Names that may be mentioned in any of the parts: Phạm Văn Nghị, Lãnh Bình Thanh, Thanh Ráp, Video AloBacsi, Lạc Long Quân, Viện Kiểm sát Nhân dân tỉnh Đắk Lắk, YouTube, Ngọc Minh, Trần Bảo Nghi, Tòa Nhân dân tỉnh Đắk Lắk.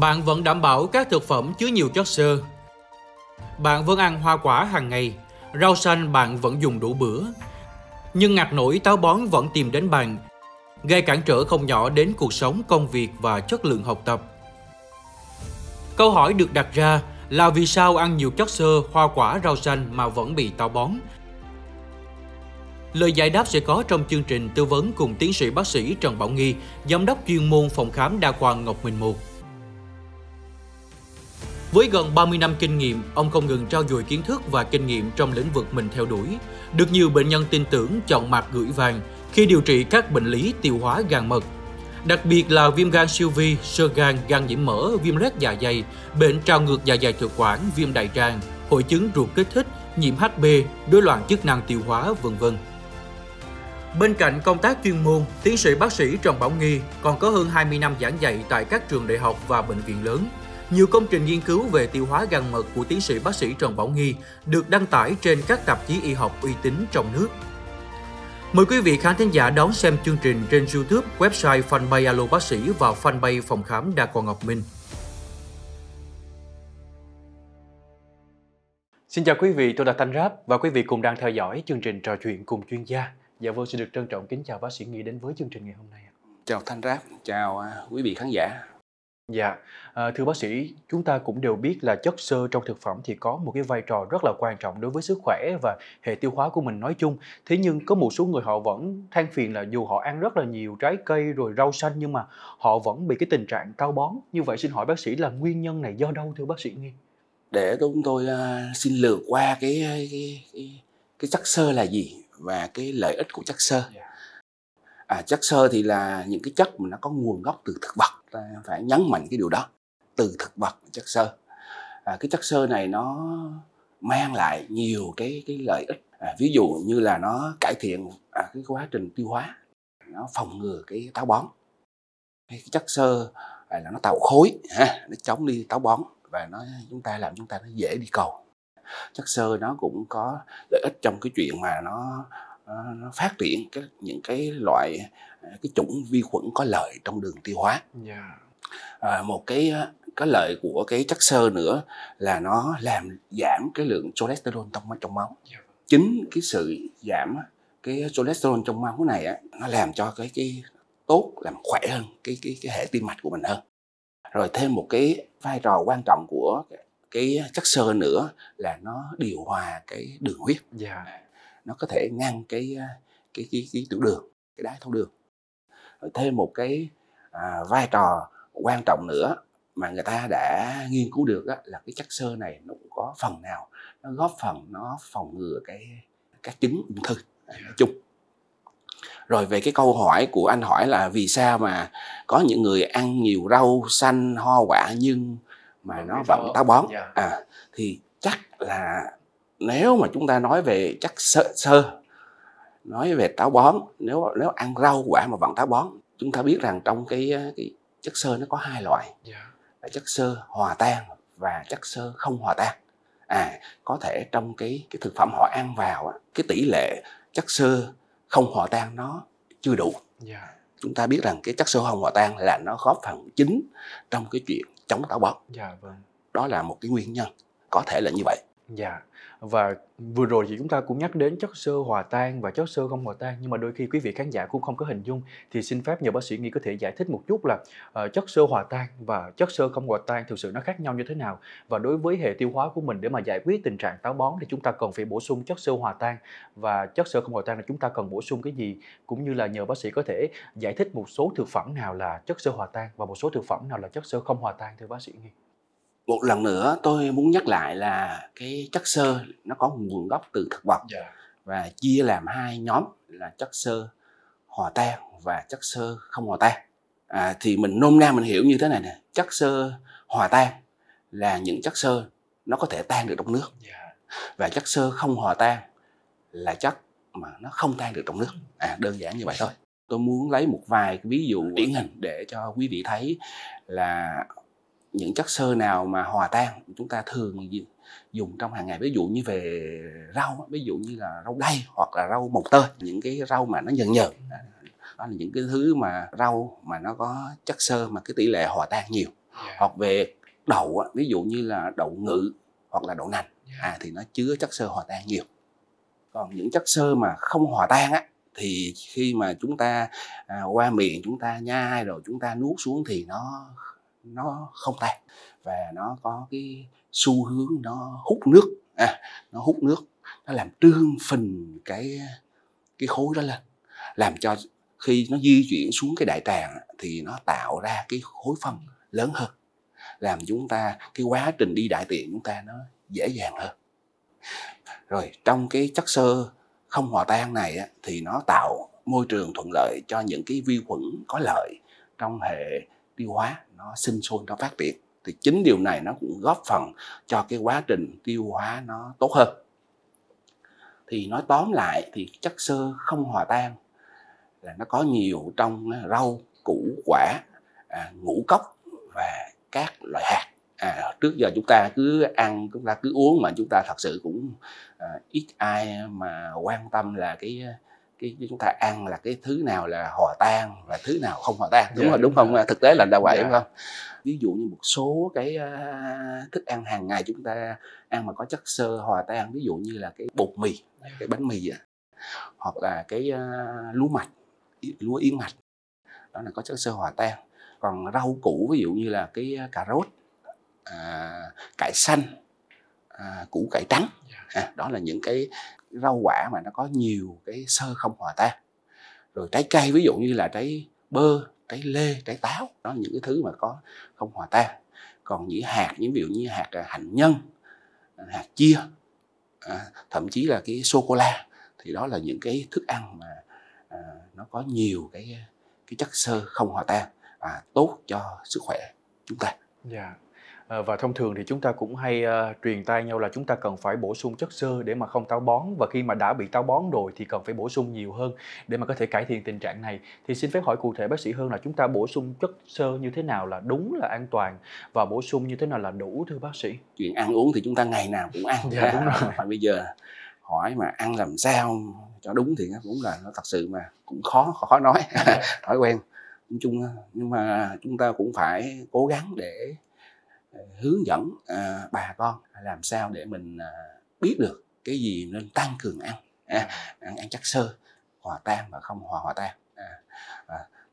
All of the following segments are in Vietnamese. bạn vẫn đảm bảo các thực phẩm chứa nhiều chất xơ. Bạn vẫn ăn hoa quả hàng ngày, rau xanh bạn vẫn dùng đủ bữa. Nhưng ngạt nổi táo bón vẫn tìm đến bạn, gây cản trở không nhỏ đến cuộc sống, công việc và chất lượng học tập. Câu hỏi được đặt ra là vì sao ăn nhiều chất xơ, hoa quả, rau xanh mà vẫn bị táo bón? Lời giải đáp sẽ có trong chương trình tư vấn cùng tiến sĩ bác sĩ Trần Bảo Nghi, giám đốc chuyên môn phòng khám đa khoa Ngọc Minh 1. Với gần 30 năm kinh nghiệm, ông không ngừng trau dồi kiến thức và kinh nghiệm trong lĩnh vực mình theo đuổi, được nhiều bệnh nhân tin tưởng chọn mặt gửi vàng khi điều trị các bệnh lý tiêu hóa gan mật, đặc biệt là viêm gan siêu vi, xơ gan, gan nhiễm mỡ, viêm loét dạ dày, bệnh trào ngược dạ dày thực quản, viêm đại tràng, hội chứng ruột kích thích, nhiễm HB, rối loạn chức năng tiêu hóa, vân vân. Bên cạnh công tác chuyên môn, tiến sĩ bác sĩ Trần Bảo Nghi còn có hơn 20 năm giảng dạy tại các trường đại học và bệnh viện lớn. Nhiều công trình nghiên cứu về tiêu hóa gan mật của tiến sĩ bác sĩ Trần Bảo Nghi được đăng tải trên các tạp chí y học uy tín trong nước. Mời quý vị khán thính giả đón xem chương trình trên YouTube, website fanpage AloBacsi và fanpage phòng khám đa khoa Ngọc Minh. Xin chào quý vị, tôi là Thanh Ráp và quý vị cùng đang theo dõi chương trình Trò chuyện cùng chuyên gia. Dạ vâng, xin được trân trọng kính chào bác sĩ Nghi đến với chương trình ngày hôm nay. Chào Thanh Ráp, chào quý vị khán giả. Dạ, thưa bác sĩ, chúng ta cũng đều biết là chất xơ trong thực phẩm thì có một cái vai trò rất là quan trọng đối với sức khỏe và hệ tiêu hóa của mình nói chung. Thế nhưng có một số người họ vẫn than phiền là dù họ ăn rất là nhiều trái cây rồi rau xanh nhưng mà họ vẫn bị cái tình trạng táo bón. Như vậy xin hỏi bác sĩ là nguyên nhân này do đâu thưa bác sĩ Nghi? Để chúng tôi xin lược qua cái chất xơ là gì và cái lợi ích của chất xơ. Chất xơ thì là những cái chất mà nó có nguồn gốc từ thực vật, phải nhấn mạnh cái điều đó, từ thực vật chất xơ. Cái chất xơ này nó mang lại nhiều cái lợi ích, ví dụ như là nó cải thiện cái quá trình tiêu hóa, nó phòng ngừa cái táo bón. Cái chất xơ là nó tạo khối, nó chống đi táo bón và nó làm chúng ta nó dễ đi cầu. Chất xơ nó cũng có lợi ích trong cái chuyện mà nó phát triển những cái loại cái chủng vi khuẩn có lợi trong đường tiêu hóa. Một cái lợi của cái chất xơ nữa là nó làm giảm cái lượng cholesterol trong máu. Chính cái sự giảm cái cholesterol trong máu này nó làm cho cái tốt, làm khỏe hơn cái hệ tim mạch của mình hơn. Rồi thêm một cái vai trò quan trọng của cái chất xơ nữa là nó điều hòa cái đường huyết. Nó có thể ngăn cái tiểu đường, cái đái tháo đường. Rồi thêm một cái vai trò quan trọng nữa mà người ta đã nghiên cứu được là cái chất xơ này nó cũng có phần nào nó góp phần nó phòng ngừa các chứng ung thư nói chung. Rồi về cái câu hỏi của anh hỏi là vì sao mà có những người ăn nhiều rau xanh, hoa quả nhưng mà nó vẫn táo bón. Thì chắc là nếu mà chúng ta nói về chất xơ, nói về táo bón, nếu ăn rau quả mà vẫn táo bón, chúng ta biết rằng trong cái chất xơ nó có hai loại, là chất xơ hòa tan và chất xơ không hòa tan. Có thể trong cái thực phẩm họ ăn vào, cái tỷ lệ chất xơ không hòa tan nó chưa đủ. Chúng ta biết rằng cái chất xơ không hòa tan là nó góp phần chính trong cái chuyện chống táo bón. Đó là một cái nguyên nhân có thể là như vậy. Và vừa rồi thì chúng ta cũng nhắc đến chất xơ hòa tan và chất xơ không hòa tan, nhưng mà đôi khi quý vị khán giả cũng không có hình dung, thì xin phép nhờ bác sĩ Nghi có thể giải thích một chút là chất xơ hòa tan và chất xơ không hòa tan thực sự nó khác nhau như thế nào, và đối với hệ tiêu hóa của mình để mà giải quyết tình trạng táo bón thì chúng ta cần phải bổ sung chất xơ hòa tan, và chất xơ không hòa tan là chúng ta cần bổ sung cái gì, cũng như là nhờ bác sĩ có thể giải thích một số thực phẩm nào là chất xơ hòa tan và một số thực phẩm nào là chất xơ không hòa tan thưa bác sĩ Nghi. Một lần nữa tôi muốn nhắc lại là cái chất xơ nó có nguồn gốc từ thực vật và chia làm hai nhóm là chất xơ hòa tan và chất xơ không hòa tan. Thì mình nôm na mình hiểu như thế này nè, chất xơ hòa tan là những chất xơ nó có thể tan được trong nước, và chất xơ không hòa tan là chất mà nó không tan được trong nước. Đơn giản như vậy thôi. Tôi muốn lấy một vài ví dụ điển hình để cho quý vị thấy là những chất xơ nào mà hòa tan chúng ta thường dùng trong hàng ngày, ví dụ như về rau, ví dụ như là rau đay hoặc là rau mồng tơi, những cái rau mà nó nhờn nhờn, đó là những cái thứ mà rau mà nó có chất xơ mà cái tỷ lệ hòa tan nhiều. Hoặc về đậu, ví dụ như là đậu ngự hoặc là đậu nành, thì nó chứa chất xơ hòa tan nhiều. Còn những chất xơ mà không hòa tan á, thì khi mà chúng ta qua miệng chúng ta nhai rồi chúng ta nuốt xuống thì nó không tan, và nó có cái xu hướng nó hút nước, nó hút nước, nó làm trương phình cái khối đó lên, làm cho khi nó di chuyển xuống cái đại tràng thì nó tạo ra cái khối phân lớn hơn, làm chúng ta cái quá trình đi đại tiện chúng ta nó dễ dàng hơn. Rồi trong cái chất xơ không hòa tan này thì nó tạo môi trường thuận lợi cho những cái vi khuẩn có lợi trong hệ tiêu hóa nó sinh sôi, nó phát triển. Thì chính điều này nó cũng góp phần cho cái quá trình tiêu hóa nó tốt hơn. Thì nói tóm lại thì chất xơ không hòa tan là nó có nhiều trong rau, củ quả, ngũ cốc và các loại hạt. Trước giờ chúng ta cứ ăn, chúng ta cứ uống mà chúng ta thật sự cũng ít ai mà quan tâm là cái chúng ta ăn là cái thứ nào là hòa tan và thứ nào không hòa tan, đúng không? Thực tế là đã vậy, đúng không? Ví dụ như một số cái thức ăn hàng ngày chúng ta ăn mà có chất xơ hòa tan, ví dụ như là cái bột mì, cái bánh mì, hoặc là cái lúa yến mạch, đó là có chất xơ hòa tan. Còn rau củ ví dụ như là cái cà rốt, cải xanh, củ cải trắng, đó là những cái rau quả mà nó có nhiều cái xơ không hòa tan. Rồi trái cây ví dụ như là trái bơ, trái lê, trái táo, đó là những cái thứ mà có không hòa tan. Còn những hạt, những ví dụ như hạt hạnh nhân, hạt chia, thậm chí là cái sô-cô-la, thì đó là những cái thức ăn mà nó có nhiều cái chất xơ không hòa tan và tốt cho sức khỏe chúng ta. Và thông thường thì chúng ta cũng hay truyền tai nhau là chúng ta cần phải bổ sung chất xơ để mà không táo bón, và khi mà đã bị táo bón rồi thì cần phải bổ sung nhiều hơn để mà có thể cải thiện tình trạng này. Thì xin phép hỏi cụ thể bác sĩ Hương là chúng ta bổ sung chất xơ như thế nào là đúng, là an toàn, và bổ sung như thế nào là đủ, thưa bác sĩ? Chuyện ăn uống thì chúng ta ngày nào cũng ăn, đúng rồi. Mà bây giờ hỏi mà ăn làm sao cho đúng thì nó cũng là nó thật sự mà cũng khó nói, thói quen chung. Nhưng mà chúng ta cũng phải cố gắng để hướng dẫn bà con làm sao để mình biết được cái gì nên tăng cường ăn, ăn chất xơ hòa tan và không hòa tan.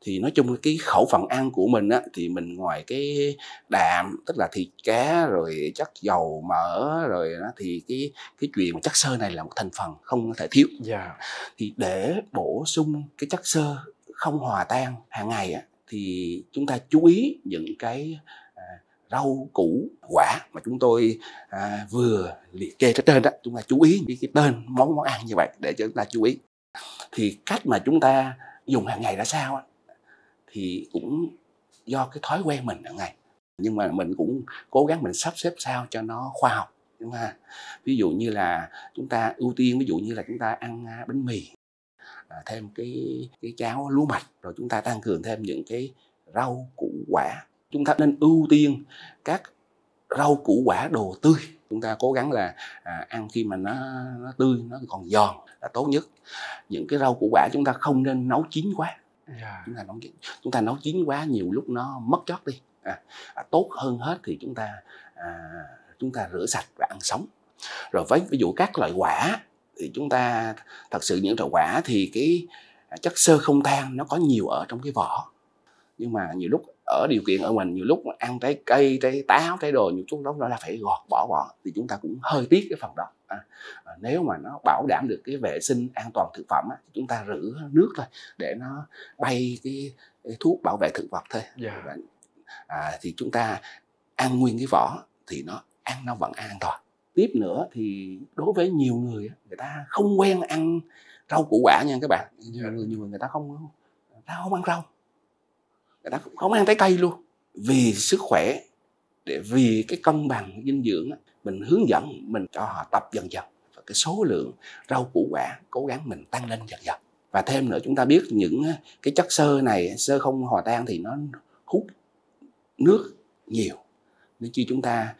Thì nói chung cái khẩu phần ăn của mình thì mình ngoài cái đạm, tức là thịt cá rồi chất dầu mỡ rồi đó, thì cái chuyện chất xơ này là một thành phần không thể thiếu. Thì để bổ sung cái chất xơ không hòa tan hàng ngày thì chúng ta chú ý những cái rau củ quả mà chúng tôi vừa liệt kê trên đó, chúng ta chú ý cái tên món ăn như vậy để cho chúng ta chú ý. Thì cách mà chúng ta dùng hàng ngày ra sao thì cũng do cái thói quen mình hàng ngày, nhưng mà mình cũng cố gắng mình sắp xếp sao cho nó khoa học. Nhưng mà ví dụ như là chúng ta ưu tiên, ví dụ như là chúng ta ăn bánh mì, thêm cái cháo lúa mạch, rồi chúng ta tăng cường thêm những cái rau củ quả. Chúng ta nên ưu tiên các rau củ quả đồ tươi. Chúng ta cố gắng là ăn khi mà nó tươi, nó còn giòn là tốt nhất. Những cái rau củ quả chúng ta không nên nấu chín quá. Chúng ta nấu chín quá nhiều lúc nó mất chất đi. Tốt hơn hết thì chúng ta rửa sạch và ăn sống. Rồi ví dụ các loại quả thì chúng ta thật sự những loại quả thì cái chất xơ không tan nó có nhiều ở trong cái vỏ. Nhưng mà nhiều lúc ở điều kiện ở mình, nhiều lúc ăn trái cây, trái táo, trái đồ, nhiều chút đó là phải gọt bỏ thì chúng ta cũng hơi tiếc cái phần đó. Nếu mà nó bảo đảm được cái vệ sinh an toàn thực phẩm thì chúng ta rửa nước thôi để nó bay cái thuốc bảo vệ thực vật thôi. Thì chúng ta ăn nguyên cái vỏ thì nó vẫn an toàn. Tiếp nữa thì đối với nhiều người, người ta không quen ăn rau củ quả nha các bạn. Nhiều người ta không ăn rau, người ta không ăn trái cây luôn. Vì sức khỏe, vì cái cân bằng dinh dưỡng, mình hướng dẫn mình cho họ tập dần dần. Và cái số lượng rau củ quả cố gắng mình tăng lên dần dần. Và thêm nữa chúng ta biết những cái chất xơ này, xơ không hòa tan thì nó hút nước nhiều. Nên khi chúng ta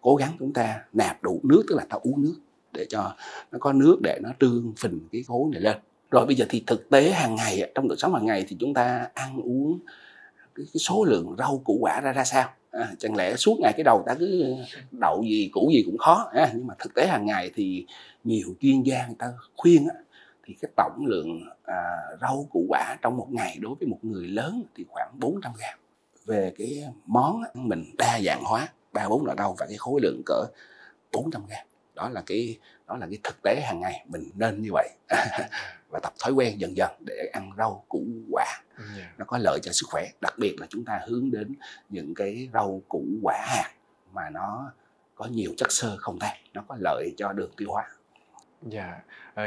cố gắng chúng ta nạp đủ nước, tức là ta uống nước để cho nó có nước để nó trương phình cái khối này lên. Rồi bây giờ thì thực tế hàng ngày, trong đời sống hàng ngày thì chúng ta ăn uống cái số lượng rau củ quả ra sao. Chẳng lẽ suốt ngày cái đầu ta cứ đậu gì củ gì cũng khó, nhưng mà thực tế hàng ngày thì nhiều chuyên gia người ta khuyên thì cái tổng lượng rau củ quả trong một ngày đối với một người lớn thì khoảng 400 gram. Về cái món mình đa dạng hóa 3-4 loại rau và cái khối lượng cỡ 400 gram. Đó là cái thực tế hàng ngày mình nên như vậy và tập thói quen dần dần để ăn rau củ quả. Nó có lợi cho sức khỏe, đặc biệt là chúng ta hướng đến những cái rau củ quả hạt mà nó có nhiều chất xơ không tan, nó có lợi cho đường tiêu hóa. Dạ,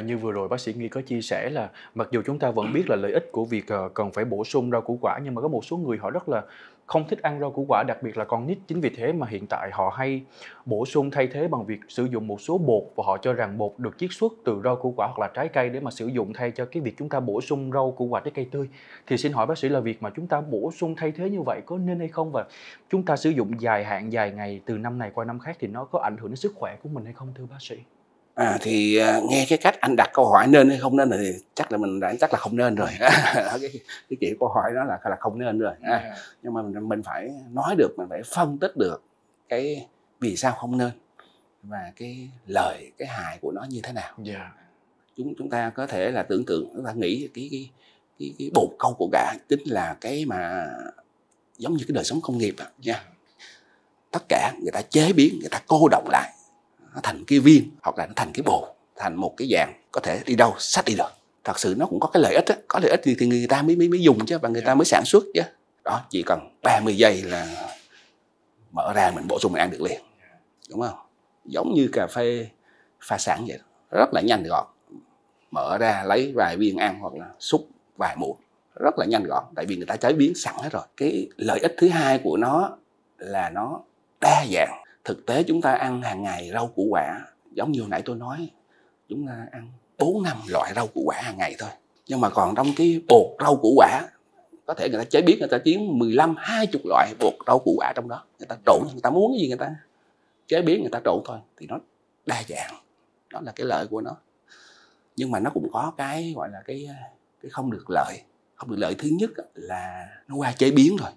như vừa rồi bác sĩ Nghi có chia sẻ là mặc dù chúng ta vẫn biết là lợi ích của việc cần phải bổ sung rau củ quả, nhưng mà có một số người họ rất là không thích ăn rau củ quả, đặc biệt là con nít. Chính vì thế mà hiện tại họ hay bổ sung thay thế bằng việc sử dụng một số bột, và họ cho rằng bột được chiết xuất từ rau củ quả hoặc là trái cây để mà sử dụng thay cho cái việc chúng ta bổ sung rau củ quả trái cây tươi. Thì xin hỏi bác sĩ là việc mà chúng ta bổ sung thay thế như vậy có nên hay không, và chúng ta sử dụng dài hạn dài ngày từ năm này qua năm khác thì nó có ảnh hưởng đến sức khỏe của mình hay không thưa bác sĩ? Thì nghe cái cách anh đặt câu hỏi nên hay không nên thì chắc là không nên rồi. Cái kiểu câu hỏi đó là không nên rồi. Nhưng mà mình phải nói được, mình phải phân tích được cái vì sao không nên và cái lợi cái hại của nó như thế nào. Chúng ta có thể là tưởng tượng, chúng ta nghĩ cái bột câu của gà chính là cái mà giống như cái đời sống công nghiệp đó, nha. Tất cả người ta chế biến, người ta cô đọng lại, nó thành cái viên hoặc là nó thành cái bột, thành một cái dạng có thể đi đâu xách đi được. Thật sự nó cũng có cái lợi ích đó. Có lợi ích thì người ta mới dùng chứ, và người ta mới sản xuất chứ. Đó, chỉ cần 30 giây là mở ra mình bổ sung mình ăn được liền, đúng không? Giống như cà phê pha sẵn vậy, rất là nhanh gọn, mở ra lấy vài viên ăn hoặc là xúc vài muỗng, rất là nhanh gọn, tại vì người ta chế biến sẵn hết rồi. Cái lợi ích thứ hai của nó là nó đa dạng. Thực tế chúng ta ăn hàng ngày rau củ quả, giống như hồi nãy tôi nói, chúng ta ăn 4-5 loại rau củ quả hàng ngày thôi. Nhưng mà còn trong cái bột rau củ quả, có thể người ta chế biến, người ta chiếm 15-20 loại bột rau củ quả trong đó. Người ta trộn, người ta muốn cái gì người ta chế biến, người ta trộn thôi. Thì nó đa dạng, đó là cái lợi của nó. Nhưng mà nó cũng có cái gọi là cái không được lợi. Không được lợi thứ nhất là nó qua chế biến rồi.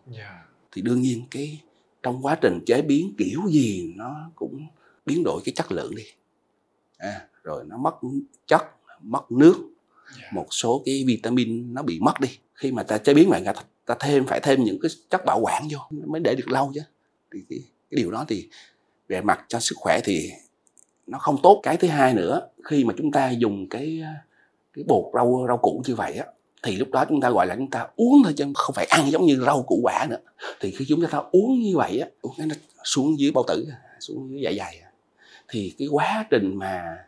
Thì đương nhiên cái trong quá trình chế biến kiểu gì nó cũng biến đổi cái chất lượng đi, rồi nó mất chất, mất nước, một số cái vitamin nó bị mất đi. Khi mà ta chế biến lại, ta phải thêm những cái chất bảo quản vô mới để được lâu chứ. Thì cái điều đó thì về mặt cho sức khỏe thì nó không tốt. Cái thứ hai nữa, khi mà chúng ta dùng cái bột rau củ như vậy á, thì lúc đó chúng ta gọi là chúng ta uống thôi chứ không phải ăn giống như rau củ quả nữa. Thì khi chúng ta uống như vậy á, uống nó xuống dưới bao tử, xuống dưới dạ dày, thì cái quá trình mà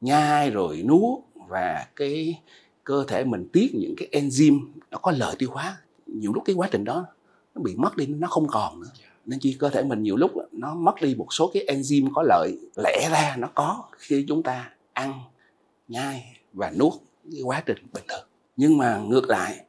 nhai rồi nuốt và cái cơ thể mình tiết những cái enzyme nó có lợi tiêu hóa, nhiều lúc cái quá trình đó nó bị mất đi, nó không còn nữa. Nên khi cơ thể mình nhiều lúc nó mất đi một số cái enzyme có lợi lẽ ra nó có khi chúng ta ăn, nhai và nuốt, cái quá trình bình thường. Nhưng mà ngược lại,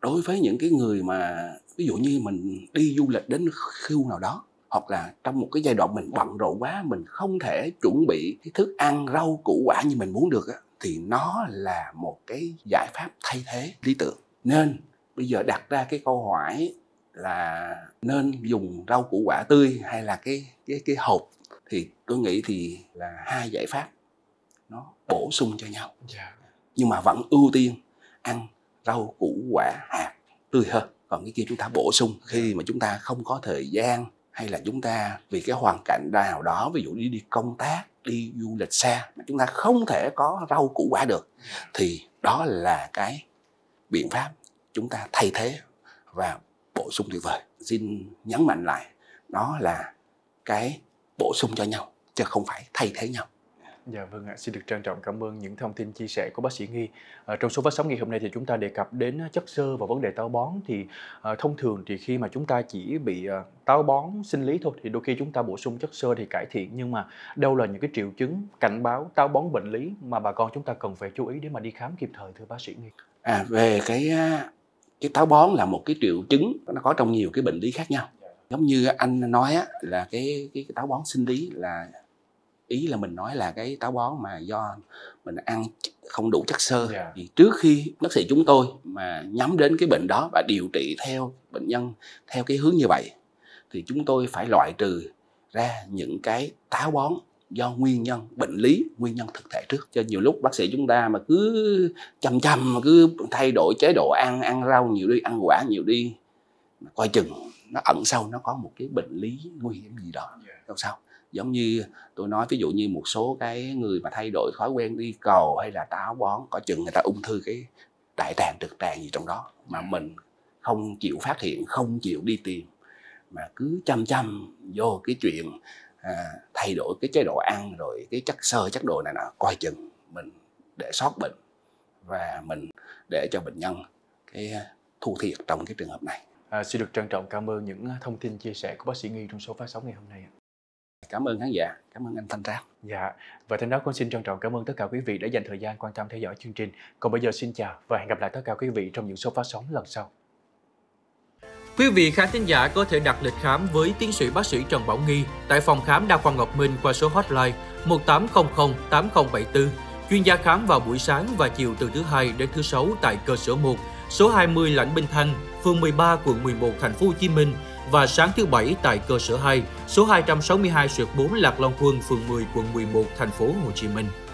đối với những cái người mà ví dụ như mình đi du lịch đến khu nào đó, hoặc là trong một cái giai đoạn mình bận rộn quá, mình không thể chuẩn bị cái thức ăn rau củ quả như mình muốn được, thì nó là một cái giải pháp thay thế lý tưởng. Nên bây giờ đặt ra cái câu hỏi là nên dùng rau củ quả tươi hay là cái hộp, thì tôi nghĩ thì là hai giải pháp nó bổ sung cho nhau. Nhưng mà vẫn ưu tiên ăn rau củ quả hạt tươi hơn. Còn cái kia chúng ta bổ sung khi mà chúng ta không có thời gian, hay là chúng ta vì cái hoàn cảnh nào đó, ví dụ đi công tác, đi du lịch xa, mà chúng ta không thể có rau củ quả được, thì đó là cái biện pháp chúng ta thay thế và bổ sung tuyệt vời. Xin nhấn mạnh lại, đó là cái bổ sung cho nhau chứ không phải thay thế nhau. Dạ vâng ạ, xin được trân trọng cảm ơn những thông tin chia sẻ của bác sĩ Nghi. Trong số phát sóng ngày hôm nay thì chúng ta đề cập đến chất xơ và vấn đề táo bón. Thì thông thường thì khi mà chúng ta chỉ bị táo bón sinh lý thôi thì đôi khi chúng ta bổ sung chất xơ thì cải thiện. Nhưng mà đâu là những cái triệu chứng cảnh báo táo bón bệnh lý mà bà con chúng ta cần phải chú ý để mà đi khám kịp thời thưa bác sĩ Nghi? Về cái táo bón là một cái triệu chứng nó có trong nhiều cái bệnh lý khác nhau. Giống như anh nói là cái táo bón sinh lý là Ý là mình nói là cái táo bón mà do mình ăn không đủ chất xơ, thì trước khi bác sĩ chúng tôi mà nhắm đến cái bệnh đó và điều trị theo bệnh nhân theo cái hướng như vậy, thì chúng tôi phải loại trừ ra những cái táo bón do nguyên nhân bệnh lý, nguyên nhân thực thể trước. Cho nhiều lúc bác sĩ chúng ta mà cứ cứ thay đổi chế độ ăn, ăn rau nhiều đi, ăn quả nhiều đi, coi chừng nó ẩn sâu, nó có một cái bệnh lý nguy hiểm gì đó đâu sau. Giống như tôi nói, ví dụ như một số cái người mà thay đổi thói quen đi cầu hay là táo bón, có chừng người ta ung thư cái đại tràng, trực tràng gì trong đó mà mình không chịu phát hiện, không chịu đi tìm, mà cứ chăm vô cái chuyện thay đổi cái chế độ ăn rồi cái chất xơ, chất đồ này nọ, coi chừng mình để sót bệnh và mình để cho bệnh nhân cái thua thiệt trong cái trường hợp này. Xin được trân trọng cảm ơn những thông tin chia sẻ của bác sĩ Nghi trong số phát sóng ngày hôm nay. Cảm ơn khán giả, cảm ơn anh Thanh Ráp. Dạ, và Thanh Ráp cũng xin trân trọng cảm ơn tất cả quý vị đã dành thời gian quan tâm theo dõi chương trình. Còn bây giờ xin chào và hẹn gặp lại tất cả quý vị trong những số phát sóng lần sau. Quý vị khán thính giả có thể đặt lịch khám với tiến sĩ bác sĩ Trần Bảo Nghi tại phòng khám đa khoa Ngọc Minh qua số hotline 1800 8074. Chuyên gia khám vào buổi sáng và chiều từ thứ Hai đến thứ Sáu tại cơ sở 1, số 20 Lãnh Bình Thanh, phường 13, quận 11, thành phố Hồ Chí Minh, và sáng thứ Bảy tại cơ sở 2, số 262/4 Lạc Long Quân, phường 10, quận 11, thành phố Hồ Chí Minh.